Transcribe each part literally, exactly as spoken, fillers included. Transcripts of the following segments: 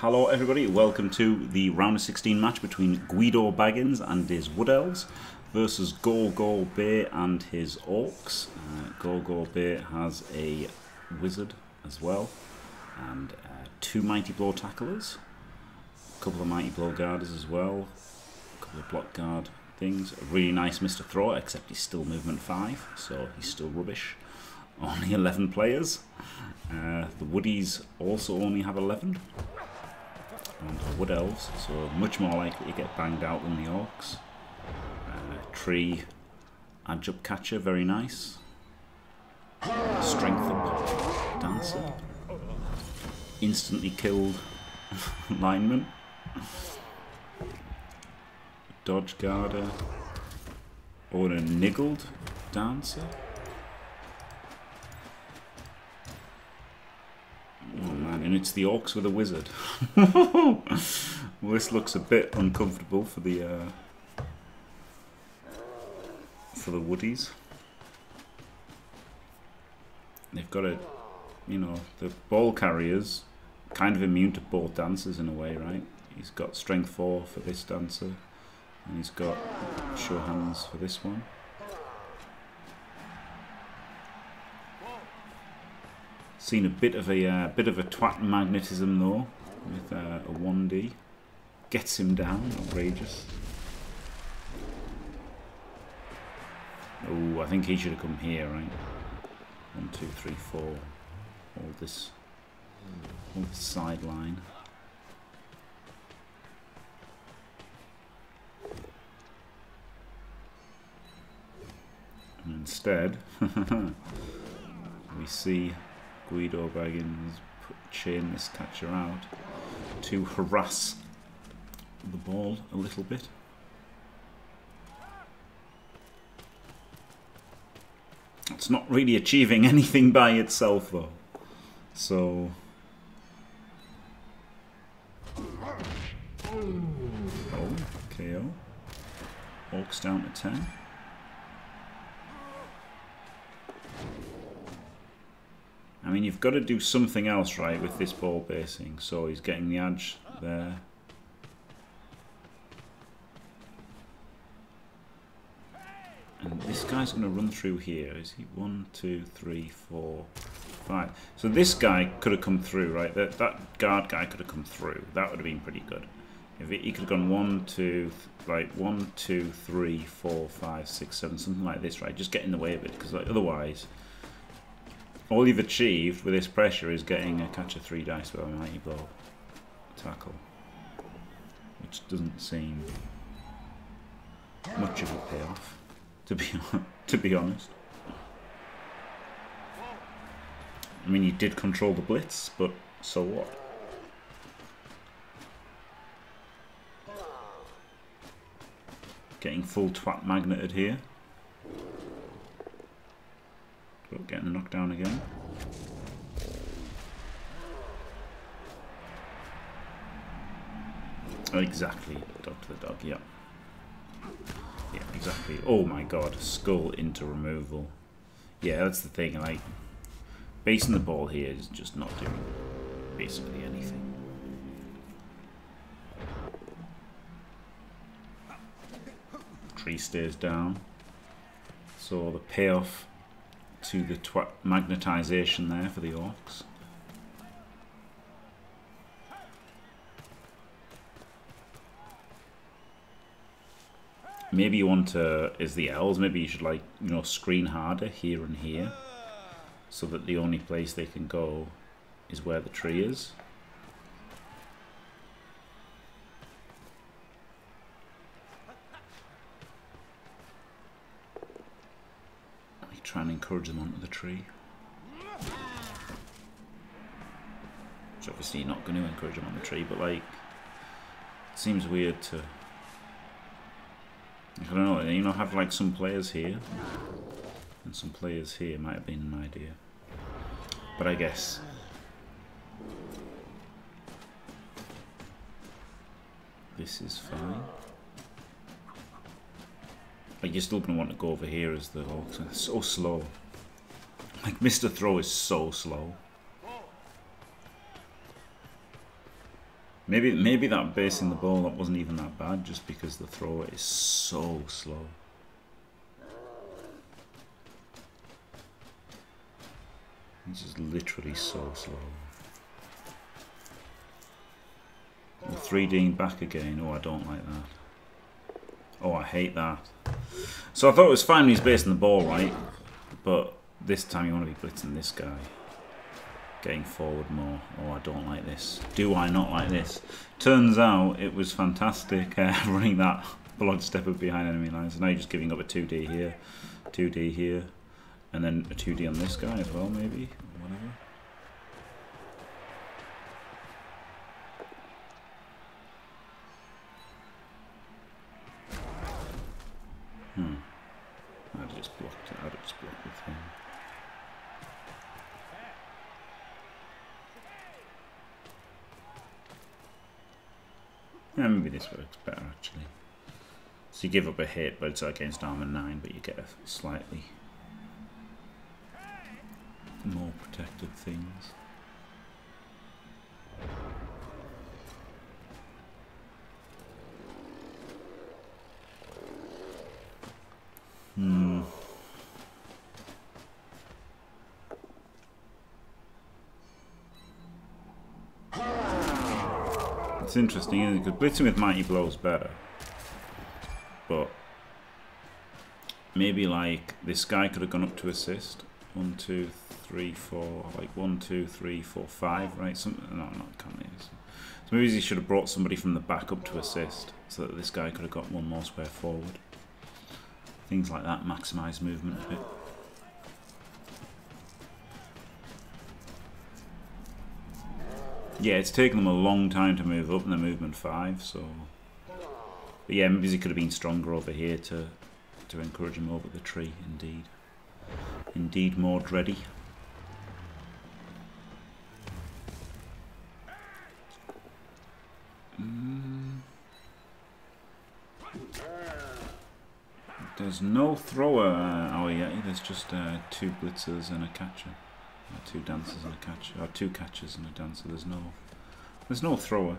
Hello everybody, welcome to the round of sixteen match between Guido Baggins and his Wood Elves versus Ghorghor Bey and his Orcs. Uh, Ghorghor Bey has a Wizard as well, and uh, two Mighty Blow Tacklers, a couple of Mighty Blow Guarders as well, a couple of Block Guard things. A really nice Mister Throw, except he's still movement five, so he's still rubbish. Only eleven players. Uh, the Woodies also only have eleven. And the Wood Elves, so much more likely to get banged out than the Orcs. Uh, tree Adjup Catcher, very nice. Strength Up Dancer. Instantly killed Lineman. Dodge Guarder. Or a Niggled Dancer. And it's the Orcs with a Wizard. Well, this looks a bit uncomfortable for the uh, for the Woodies. They've got a, you know, the ball carrier's kind of immune to both dancers in a way, right? He's got strength four for this dancer, and he's got sure hands for this one. Seen a bit of a uh, bit of a twat magnetism though, with uh, a one D. Gets him down, outrageous. Oh, I think he should have come here, right? One, two, three, four. All this, all this sideline. And instead, we see Guido Baggins put chain this catcher out to harass the ball a little bit. It's not really achieving anything by itself though. So oh, K O. Orcs down to ten. I mean, you've got to do something else, right, with this ball basing. So he's getting the edge there. And this guy's going to run through here. Is he? One, two, three, four, five. So this guy could have come through, right? That, that guard guy could have come through. That would have been pretty good. If it, he could have gone one, two, like one, two, three, four, five, six, seven, something like this, right? Just get in the way of it, because like, otherwise... all you've achieved with this pressure is getting a catch of three dice with a mighty blow tackle, which doesn't seem much of a payoff, to be to be honest. I mean, you did control the blitz, but so what? Getting full twat magneted here. But getting knocked down again. Exactly, dog to the dog, yeah. Yeah, exactly. Oh my god, skull into removal. Yeah, that's the thing, like, basing the ball here is just not doing basically anything. Tree stays down. So the payoff to the twat magnetization there for the Orcs. Maybe you want to, as the Elves, maybe you should, like, you know, screen harder here and here, so that the only place they can go is where the tree is. Try and encourage them onto the tree. Which obviously you're not going to encourage them on the tree, but like, it seems weird to, I don't know, you know, have like some players here and some players here might have been an idea. But I guess this is fine. Like, you're still going to want to go over here as the Orcs. It's so slow. Like, Mister Throw is so slow. Maybe maybe that base in the bowl that wasn't even that bad, just because the throw is so slow. This is literally so slow. The three D back again. Oh, I don't like that. Oh, I hate that. So I thought it was fine when he's basing the ball, right? But this time you want to be blitzing this guy. Getting forward more. Oh, I don't like this. Do I not like this? Turns out it was fantastic uh, running that blood stepper behind enemy lines. So now you're just giving up a two D here, two D here, and then a two D on this guy as well, maybe. Whatever. Hmm. I'd just blocked it. I'd just blocked with him. Yeah, maybe this works better actually. So you give up a hit, but it's against armor nine, but you get a slightly more protected things. Hmm. It's interesting, isn't it? Because blitzing with Mighty Blow is better. But maybe like this guy could have gone up to assist. One, two, three, four, like one, two, three, four, five, right? Some, no, not can't so maybe he should have brought somebody from the back up to assist so that this guy could have got one more square forward. Things like that maximise movement a bit. Yeah, it's taken them a long time to move up in the movement five, so... But yeah, maybe he could have been stronger over here to to encourage him over the tree, indeed. Indeed, more dready. There's no thrower, uh, oh yeah, there's just uh, two blitzers and a catcher, or two dancers and a catcher, or two catchers and a dancer. There's no, there's no thrower.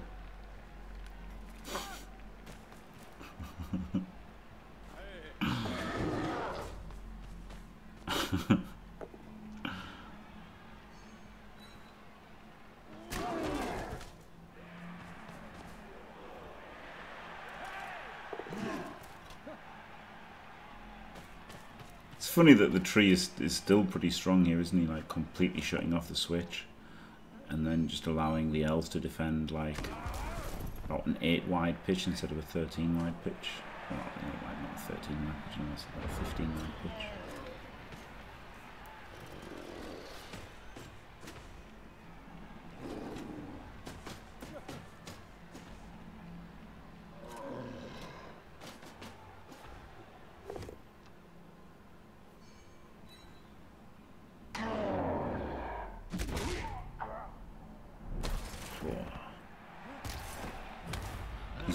Funny that the tree is, is still pretty strong here, isn't he? Like completely shutting off the switch and then just allowing the elves to defend like about an eight wide pitch instead of a thirteen wide pitch. Well, wide, not a thirteen wide pitch, no, that's about a fifteen wide pitch.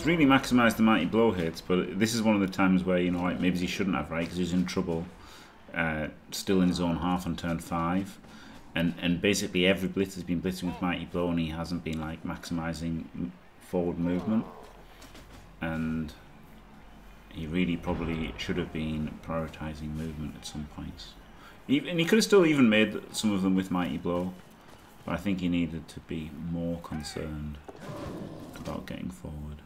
Really maximised the Mighty Blow hits, but this is one of the times where, you know, like maybe he shouldn't have, right? Because he's in trouble, uh, still in his own half on turn five, and and basically every blitz has been blitzing with Mighty Blow, and he hasn't been like maximising forward movement, and he really probably should have been prioritising movement at some points. And he could have still even made some of them with Mighty Blow, but I think he needed to be more concerned about getting forward.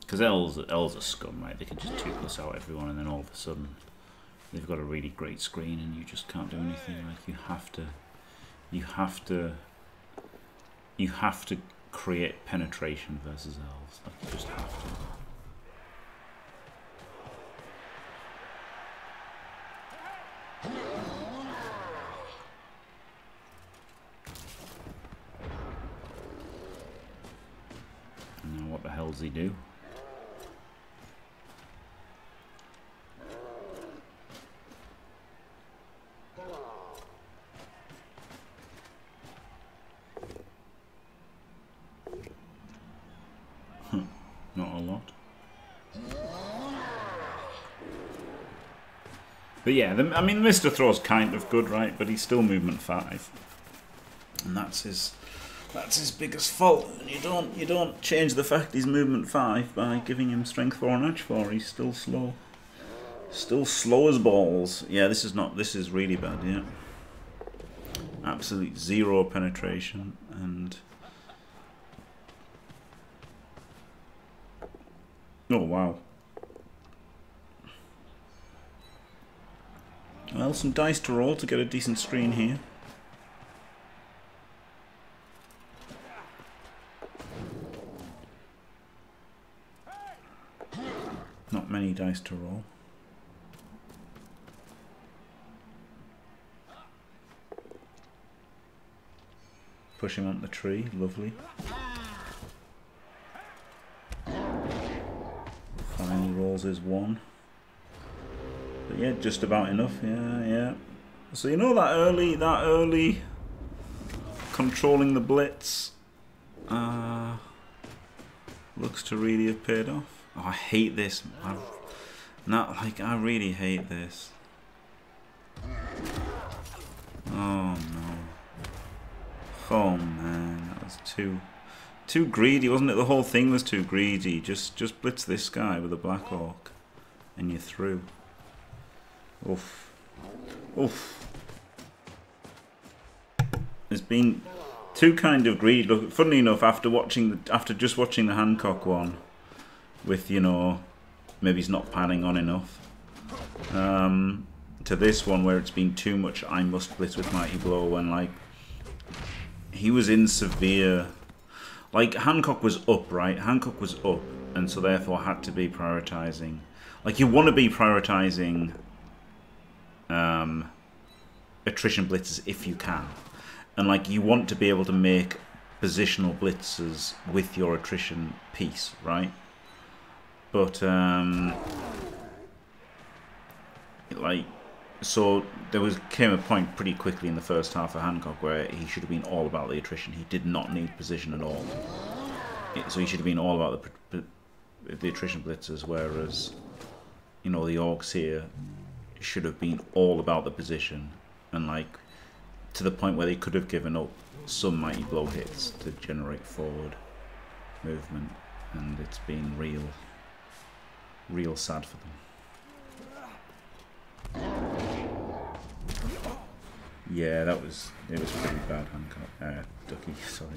Because elves, elves are scum, right? They can just two plus out everyone, and then all of a sudden they've got a really great screen, and you just can't do anything. Like you have to, you have to, you have to create penetration versus elves. Like you just have to. Does he do? Not a lot. But yeah, the, I mean, Mister Throw's kind of good, right? But he's still movement five. and that's his that's his biggest fault. And you don't you don't change the fact he's movement five by giving him strength four and edge four. He's still slow, still slow as balls. Yeah, this is not this is really bad. Yeah, absolute zero penetration and. Oh wow. Well, some dice to roll to get a decent screen here. Not many dice to roll. Push him up the tree, lovely. Finally rolls his one. But yeah, just about enough. Yeah, yeah. So you know that early, that early controlling the blitz uh, looks to really have paid off. Oh, I hate this. I, not like I really hate this. Oh no. Oh man, that was too, too greedy, wasn't it? The whole thing was too greedy. Just, just blitz this guy with a Black Hawk, and you're through. Oof. Oof. It's been too kind of greedy. Look, funnily enough, after watching the, after just watching the Hancock one, with, you know, maybe he's not padding on enough, um, to this one where it's been too much I must blitz with Mighty Blow when, like, he was in severe... Like, Hancock was up, right? Hancock was up, and so therefore had to be prioritising. Like, you want to be prioritising... Um, attrition blitzes if you can, and like you want to be able to make positional blitzes with your attrition piece, right? But um, like so there was came a point pretty quickly in the first half of Hancock where he should have been all about the attrition. He did not need position at all, so he should have been all about the the attrition blitzes, whereas, you know, the Orcs here should have been all about the position, and like to the point where they could have given up some Mighty Blow hits to generate forward movement, and it's been real real sad for them. Yeah, that was it was pretty bad, Hancock. Uh, Ducky, sorry.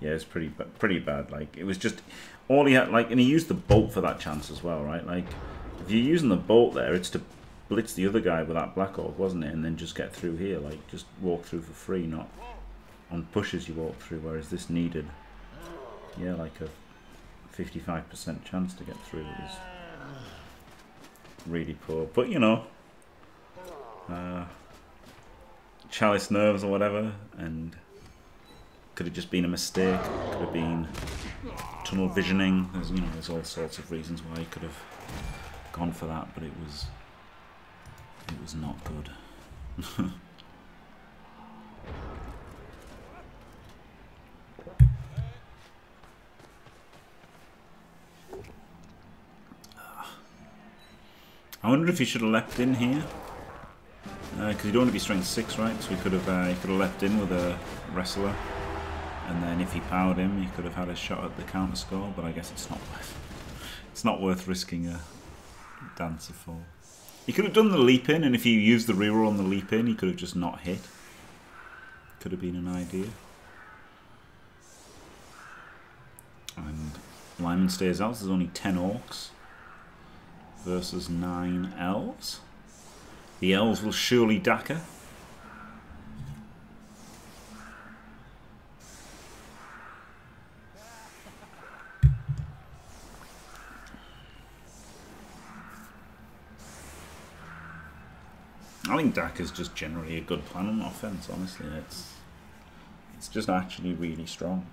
Yeah, it's pretty pretty bad. Like, it was just all he had, like, and he used the bolt for that chance as well, right? Like, if you're using the bolt there, it's to blitz the other guy with that Black Hawk, wasn't it? And then just get through here, like, just walk through for free, not on pushes you walk through, whereas this needed, yeah, like a fifty-five percent chance to get through. It was really poor. But, you know, uh, chalice nerves or whatever, and could have just been a mistake, could have been tunnel visioning. There's, you know, there's all sorts of reasons why he could have gone for that, but it was... It was not good. I wonder if he should have leapt in here, because uh, you don't want to be strength six, right? So he could have uh, he could have leapt in with a wrestler, and then if he powered him, he could have had a shot at the counter score. But I guess it's not worth it's not worth risking a dancer for. He could have done the leap in, and if he used the reroll on the leap in, he could have just not hit. Could have been an idea. And Lyman stays out, so there's only ten Orcs versus nine Elves. The Elves will surely dagger. I think D A C is just generally a good plan on offense, honestly. It's it's just actually really strong.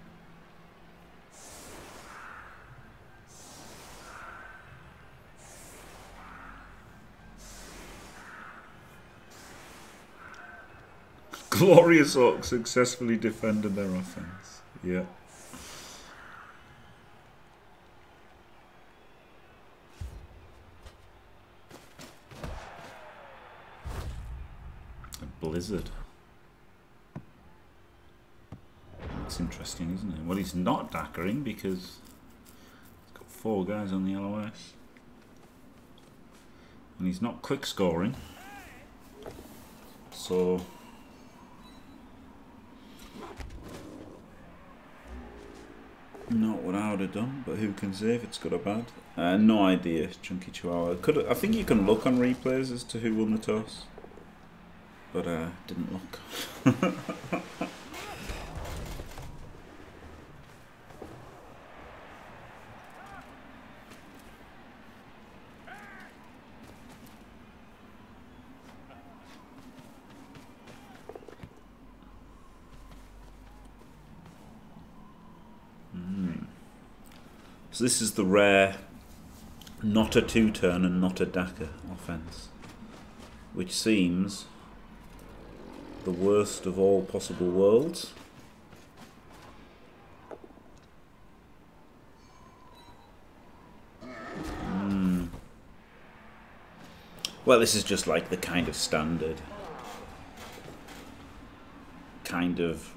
Glorious Orcs successfully defended their offense. Yeah. Blizzard. That's interesting, isn't it? Well, he's not dackering because he's got four guys on the L O S. And he's not quick scoring. So not what I would have done, but who can say if it's good or bad? Uh, no idea, Chunky Chihuahua. Could I think you can look on replays as to who won the toss, but uh, didn't look. So this is the rare not a two-turn and not a Dakar offence, which seems the worst of all possible worlds. Mm. Well, this is just like the kind of standard, kind of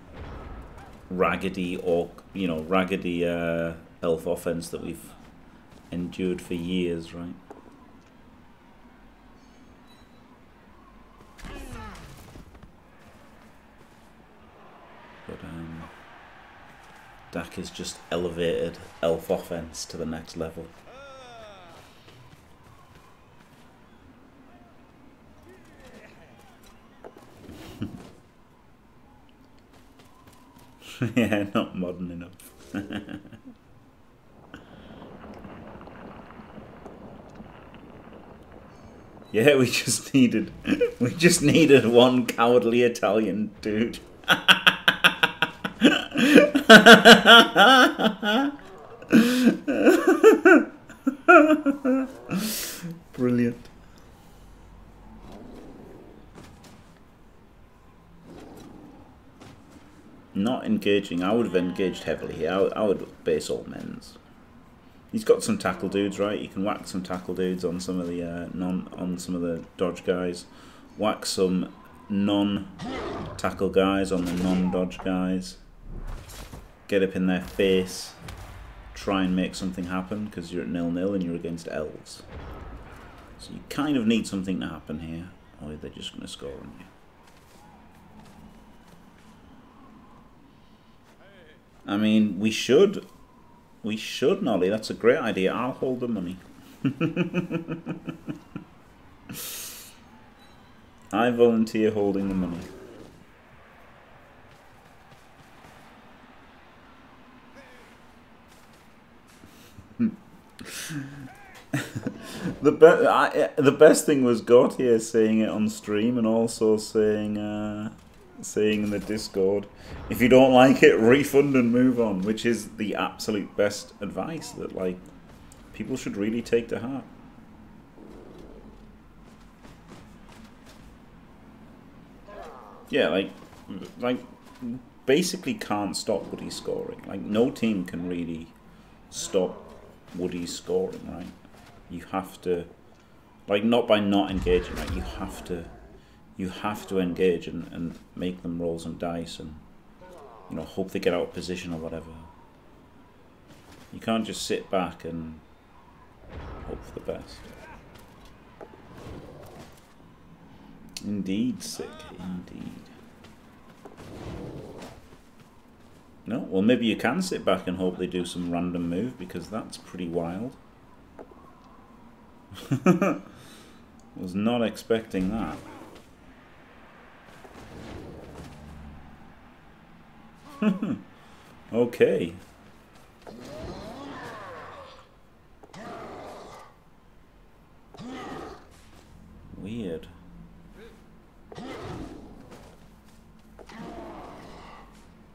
raggedy or, you know, raggedy... Uh, elf offense that we've endured for years, right? But um, Dak has just elevated elf offense to the next level. Yeah, not modern enough. Yeah, we just needed, we just needed one cowardly Italian dude. Brilliant. Not engaging. I would have engaged heavily here. I, I would base all men's. He's got some tackle dudes, right? You can whack some tackle dudes on some of the uh, non on some of the dodge guys, whack some non-tackle guys on the non-dodge guys. Get up in their face, try and make something happen because you're at nil-nil and you're against elves. So you kind of need something to happen here, or they're just going to score on you. I mean, we should. We should, Nolly. That's a great idea. I'll hold the money. I volunteer holding the money. the, be I, the best thing was Gautier saying it on stream and also saying... Uh, saying in the Discord, if you don't like it, refund and move on, which is the absolute best advice that, like, people should really take to heart. Yeah, like, like basically can't stop Woody scoring. Like, no team can really stop Woody scoring, right? You have to, like, not by not engaging, like, you have to You have to engage and, and make them roll some dice and, you know, hope they get out of position or whatever. You can't just sit back and hope for the best. Indeed, sick. Indeed. No? Well, maybe you can sit back and hope they do some random move because that's pretty wild. Was not expecting that. Okay. Weird.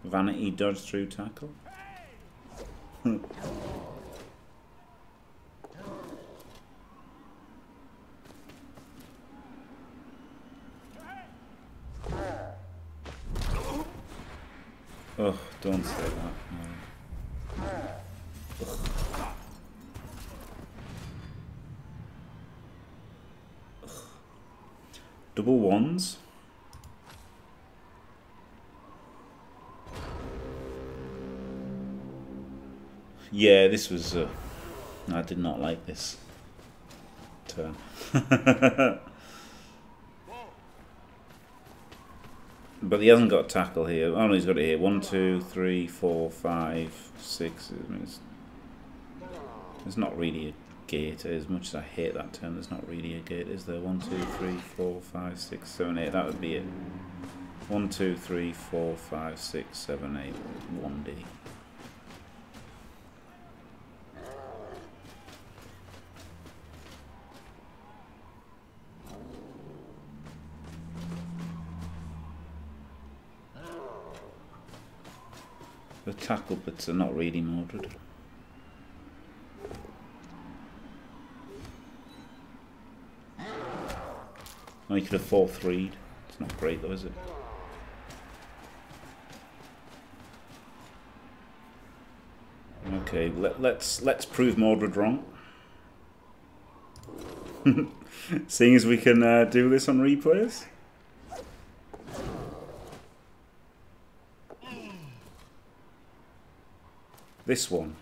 Vanity dodge through tackle. Oh, don't say that. No. Ugh. Ugh. Double ones. Yeah, this was... Uh, I did not like this turn. But he hasn't got a tackle here. Oh no, he's got it here. One, two, three, four, five, six. I mean, it's, it's not really a gate. As much as I hate that term, there's not really a gate, is there? One, two, three, four, five, six, seven, eight. That would be it. One, two, three, four, five, six, seven, eight. One D. The tackle bits are not really modded. Oh, you could have four three'd. It's not great though, is it? Okay, let, let's let's prove Mordred wrong. Seeing as we can uh, do this on replays. This one.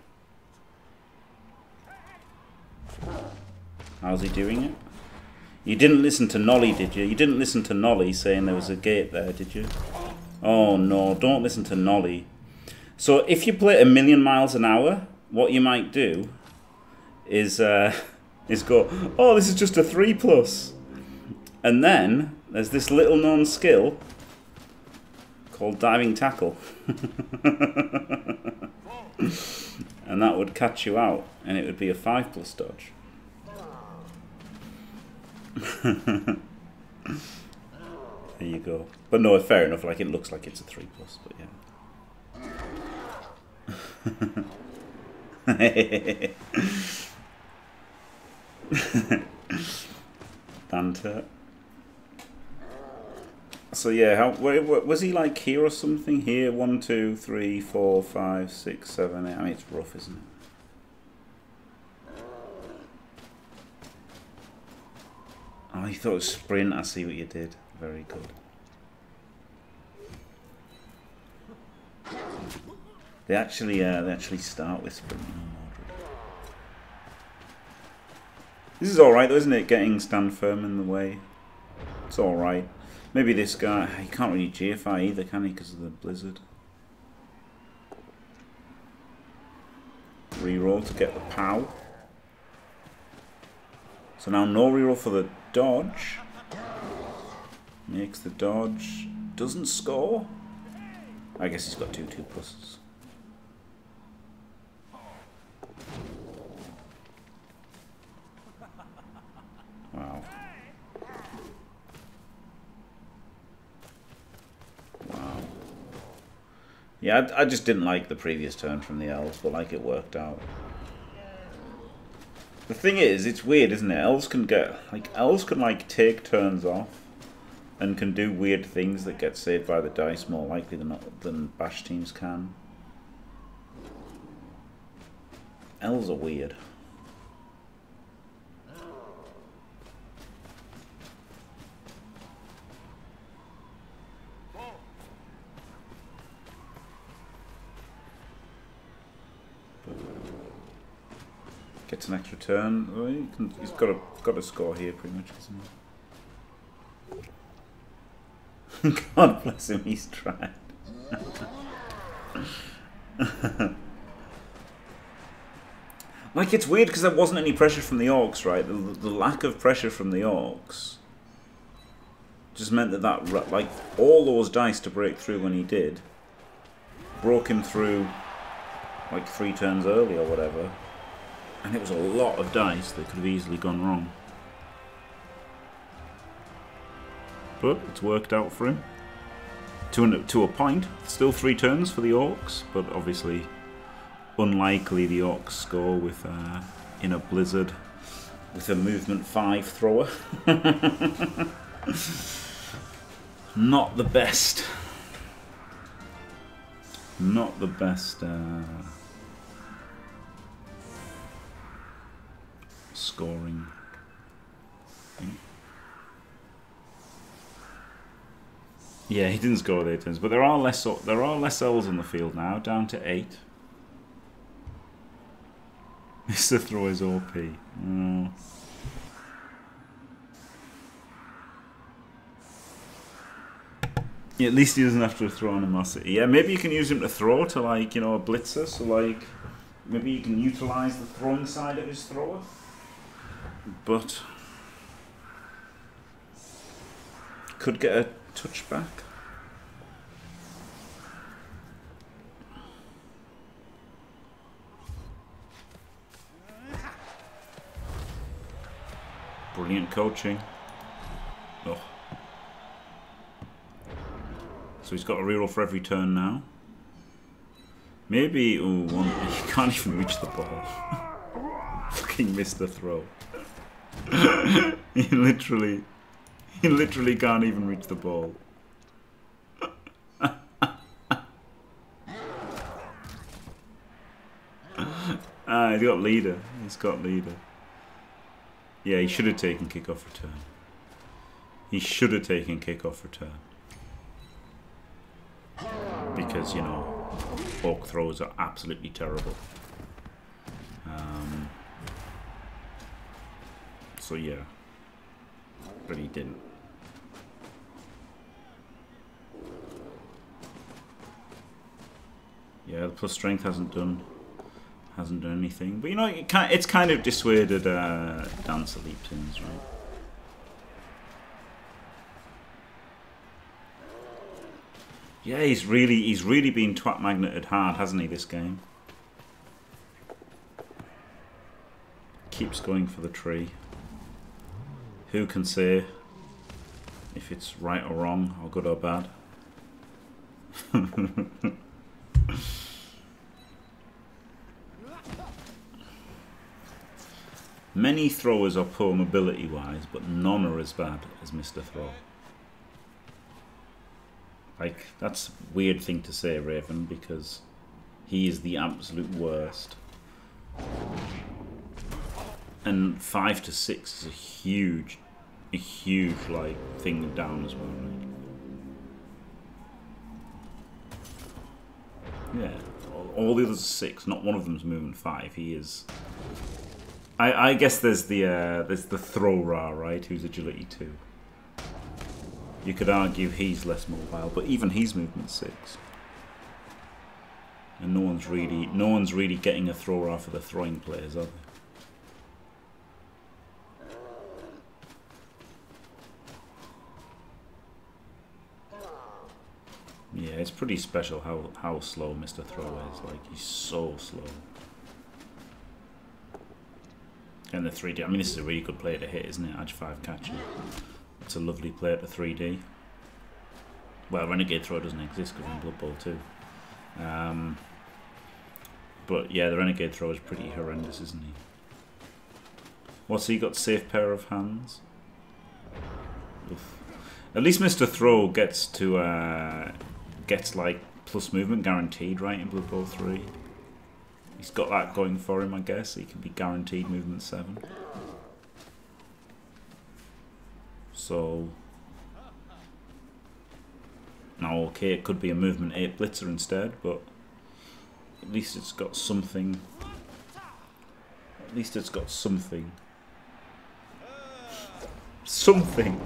How's he doing it? You didn't listen to Nolly, did you? You didn't listen to Nolly saying there was a gate there, did you? Oh no, don't listen to Nolly. So if you play a million miles an hour, what you might do is uh, is go, oh, this is just a three plus. And then there's this little known skill called diving tackle. And that would catch you out, and it would be a five plus dodge. There you go. But no, fair enough. Like, it looks like it's a three plus, but yeah. Banter. So yeah, how was he like here or something? Here, one, two, three, four, five, six, seven, eight. I mean, it's rough, isn't it? Oh, he thought it was sprint. I see what you did. Very good. They actually, uh, they actually start with sprint. This is all right, though, isn't it? Getting stand firm in the way. It's all right. Maybe this guy, he can't really G F I either, can he, because of the blizzard? Reroll to get the pow. So now no reroll for the dodge. Makes the dodge. Doesn't score. I guess he's got two two pluses. Wow. Yeah, I, I just didn't like the previous turn from the elves, but like it worked out. The thing is, it's weird, isn't it? Elves can get like elves can like take turns off, and can do weird things that get saved by the dice more likely than than bash teams can. Elves are weird. Gets an extra turn. Well, he can, he's got a got a score here, pretty much, isn't he? God bless him. He's tried. Like, it's weird because there wasn't any pressure from the orcs, right? The, the lack of pressure from the orcs just meant that that like all those dice to break through when he did broke him through like three turns early or whatever. And it was a lot of dice that could have easily gone wrong. But it's worked out for him. To, an, to a point. Still three turns for the orcs, but obviously unlikely the orcs score with uh, in a blizzard with a movement five thrower. Not the best. Not the best... Uh, scoring thing. Yeah, he didn't score with eight turns, but there are less there are less elves on the field now, down to eight. Mister Throw is O P. Mm. Yeah, at least he doesn't have to throw animosity. Yeah, maybe you can use him to throw to, like, you know, a blitzer. So, like, maybe you can utilise the throwing side of his thrower. But... could get a touchback. Brilliant coaching. Oh. So he's got a reroll for every turn now. Maybe... ooh, one, he can't even reach the ball. Fucking missed the throw. He literally... he literally can't even reach the ball. Ah, he's got leader. He's got leader. Yeah, he should have taken kickoff return. He should have taken kickoff return. Because, you know, fork throws are absolutely terrible. Um, so, yeah. But he didn't. Yeah, the plus strength hasn't done... hasn't done anything, but you know it kind of, it's kind of dissuaded uh, Dancer Leap Tins, right? Yeah, he's really he's really been twat magneted hard, hasn't he? This game keeps going for the tree. Who can say if it's right or wrong or good or bad? Many throwers are poor mobility-wise, but none are as bad as Mister Throw. Like, that's a weird thing to say, Raven, because he is the absolute worst. And five to six is a huge, a huge, like, thing down as well, right? Yeah, all the others are six. Not one of them's moving five. He is... I, I guess there's the uh, there's the Throwra, right? Who's agility two. You could argue he's less mobile, but even he's movement six. And no one's really no one's really getting a Throwra for the throwing players, are they? Yeah, it's pretty special how how slow Mister Thrower is. Like, he's so slow. And the three D, I mean, this is a really good player to hit, isn't it? Edge five catcher. It's a lovely player to three D. Well, Renegade Throw doesn't exist because we're in Blood Bowl two. Um, but yeah, the Renegade Throw is pretty horrendous, isn't he? What's he got? Safe pair of hands? Oof. At least Mister Throw gets to, uh, gets like plus movement guaranteed, right, in Blood Bowl three. He's got that going for him, I guess. He can be guaranteed movement seven. So... now, okay, it could be a movement eight blitzer instead, but... at least it's got something. At least it's got something. Something!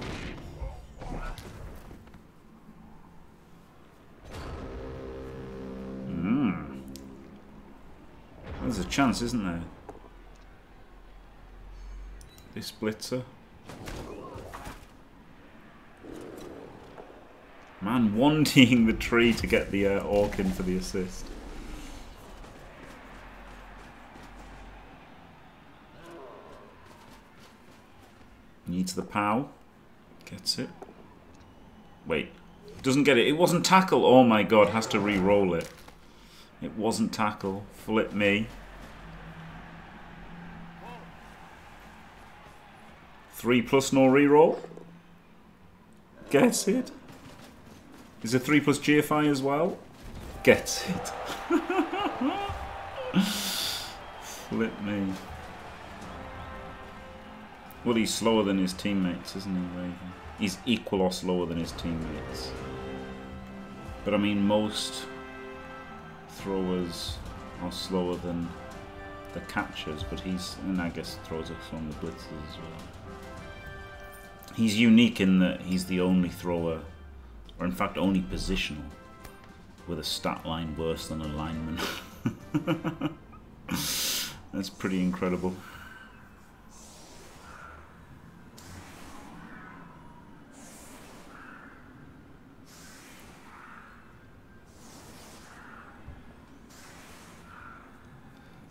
There's a chance, isn't there? This blitzer. Man, wanting the tree to get the uh, orc in for the assist. Needs the pow. Gets it. Wait. Doesn't get it. It wasn't tackle. Oh my god, has to re-roll it. It wasn't tackle. Flip me. Three plus no reroll. Gets it. Is a three plus G F I as well? Gets it. Flip me. Well, he's slower than his teammates, isn't he, Raven? He's equal or slower than his teammates. But I mean, most... throwers are slower than the catchers, but he's, and I guess throws us on the blitzers as well. He's unique in that he's the only thrower, or in fact only positional, with a stat line worse than a lineman. That's pretty incredible.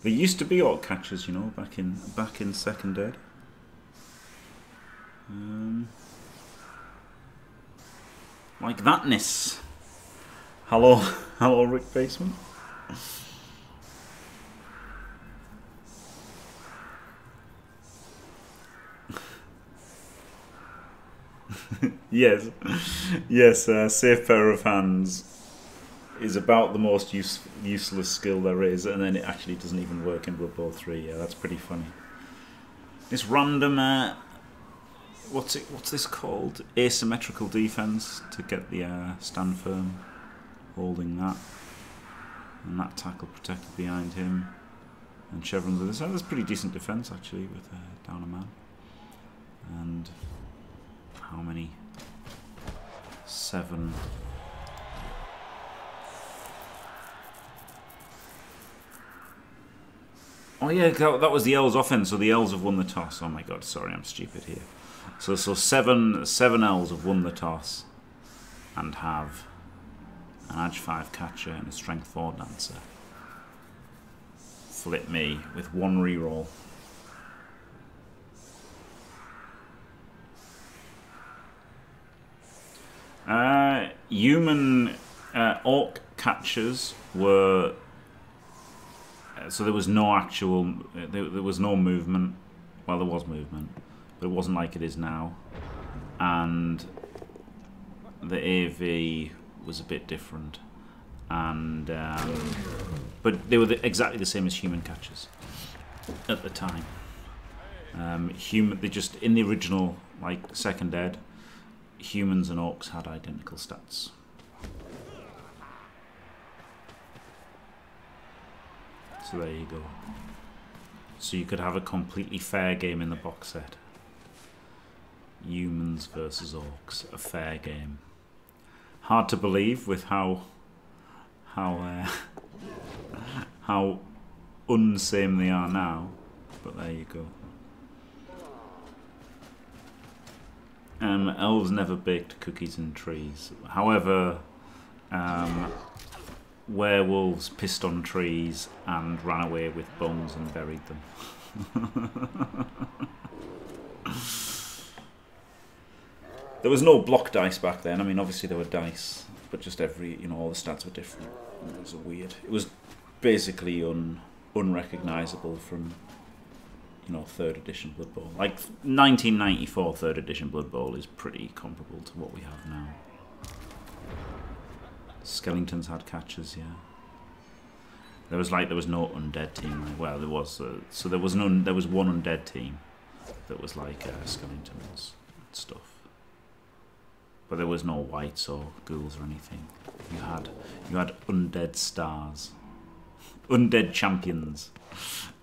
There used to be alt catchers, you know, back in back in Second Ed. Um, like thatness. Hello, hello, Rick Basement. Yes, yes. Uh, safe pair of hands is about the most use, useless skill there is, and then it actually doesn't even work in Blood Bowl three. Yeah, that's pretty funny. This random, uh, what's it? What's this called? Asymmetrical defense to get the uh, stand firm, holding that, and that tackle protected behind him, and Chevron's on this side. That's pretty decent defense actually, with uh, down a man. And how many? Seven. Oh yeah, that, that was the L's offense, so the L's have won the toss. Oh my god, sorry, I'm stupid here. So so seven seven L's have won the toss and have an edge five catcher and a strength four dancer. Flip me with one reroll. Uh, human uh, orc catchers were... So there was no actual, there, there was no movement. Well, there was movement, but it wasn't like it is now. And the A V was a bit different. And um, but they were the, exactly the same as human catchers at the time. Um, human, they just in the original, like Second Ed, humans and orcs had identical stats. So there you go. So you could have a completely fair game in the box set. Humans versus orcs, a fair game. Hard to believe with how how uh, how unsame they are now, but there you go. Um, elves never baked cookies in trees. However, um, werewolves pissed on trees and ran away with bones and buried them. There was no block dice back then. I mean, obviously there were dice, but just every, you know, all the stats were different. It was weird. It was basically un unrecognisable from, you know, third edition Blood Bowl. Like nineteen ninety-four third edition Blood Bowl is pretty comparable to what we have now. Skeletons had catchers, yeah. There was like there was no undead team. Well, there was a, so there was no there was one undead team that was like uh, skeletons and stuff. But there was no whites or ghouls or anything. You had you had undead stars, undead champions,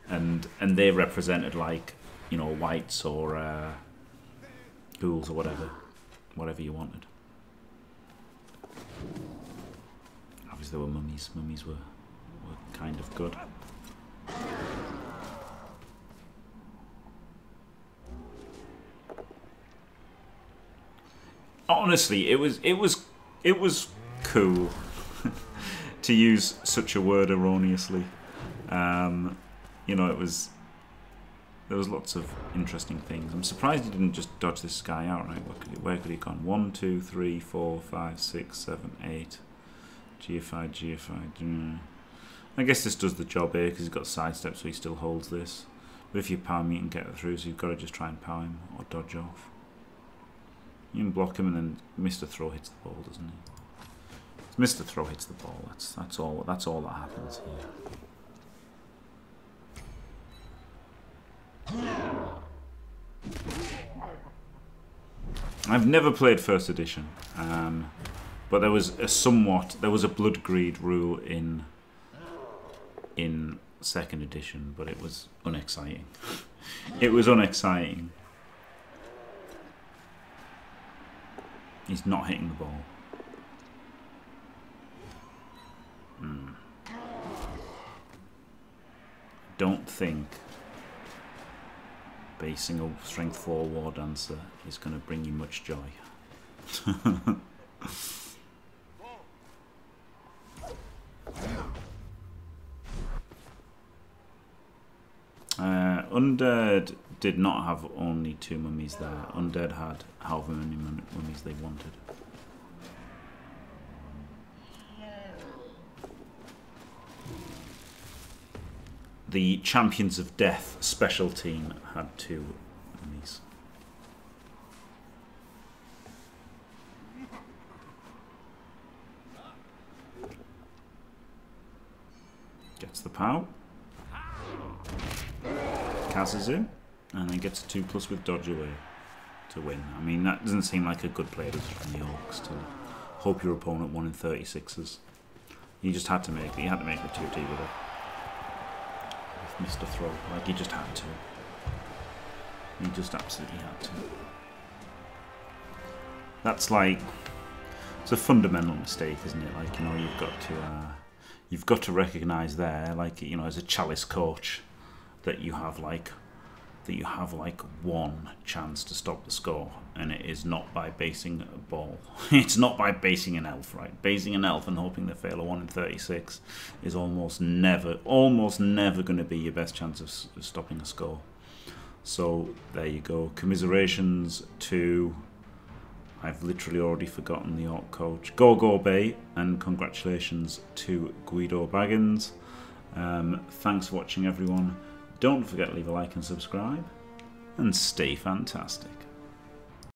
and and they represented like, you know, whites or uh, ghouls or whatever, whatever you wanted. There were mummies. Mummies were, were kind of good. Honestly, it was it was it was cool to use such a word erroneously. Um, you know, it was there was lots of interesting things. I'm surprised he didn't just dodge this guy outright. Where could he, where could he have gone? One, two, three, four, five, six, seven, eight. G F I, G F I, mm. I guess this does the job here because he's got sidestep, so he still holds this. But if you power him, you can get it through, so you've got to just try and power him or dodge off. You can block him, and then Mister Throw hits the ball, doesn't he? Mister Throw hits the ball. That's that's all. That's all that happens here. I've never played First Edition. Um, But there was a somewhat, there was a blood greed rule in in second edition, but it was unexciting. It was unexciting. He's not hitting the ball. Hmm. Don't think basing a strength four war dancer is going to bring you much joy. uh, Undead did not have only two mummies there. Undead had however many mummies they wanted. The Champions of Death special team had two mummies. Gets the pow. Kaz is in. And then gets a two plus with dodge away to win. I mean, that doesn't seem like a good play to the Orcs to hope your opponent won in thirty-sixes. You just had to make it. You had to make the two D with it. Missed a throw, like he just had to. He just absolutely had to. That's like, it's a fundamental mistake, isn't it? Like, you know, you've got to, uh, you've got to recognise there, like, you know, as a Chalice coach, that you have like, that you have like one chance to stop the score, and it is not by basing a ball. It's not by basing an elf, right? Basing an elf and hoping they fail a one in thirty-six is almost never, almost never going to be your best chance of, of stopping a score. So there you go. Commiserations to, I've literally already forgotten the Orc coach, Ghorghor Bey, and congratulations to Guido Baggins. Um, thanks for watching, everyone. Don't forget to leave a like and subscribe, and stay fantastic.